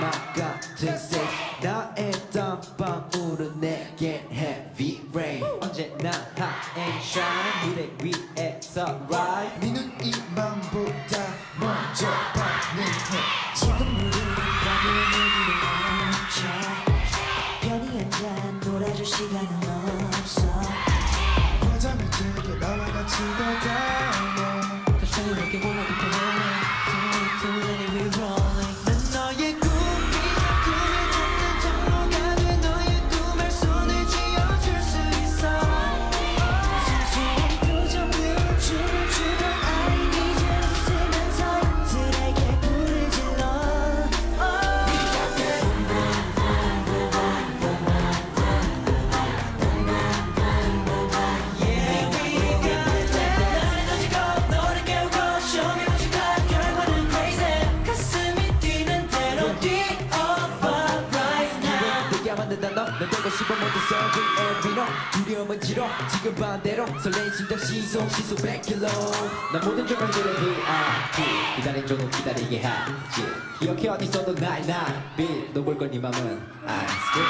막아진색 나의 땀방울은 내겐 heavy rain 언제나 hot and shine 무대 위에서 ride 네 눈 이맘보다 먼저 반응해 지금 우리는 가벼운 얘기를 멈춰 편히 앉아 놀아줄 시간은 없어 과장이 되게 나와 같이 걷다 갑자기 내게 원하기 때문에 Don't let me roll 난 되고 싶어 모두 서둘 에비노 두려움은 지로 지금 반대로 설레인 심장 시속 100km 난 모든 조명들의 VIP 기다린 종은 기다리게 하지 기억해 어디서도 나의 낯빛 너 볼 걸 네 맘은 아이스크림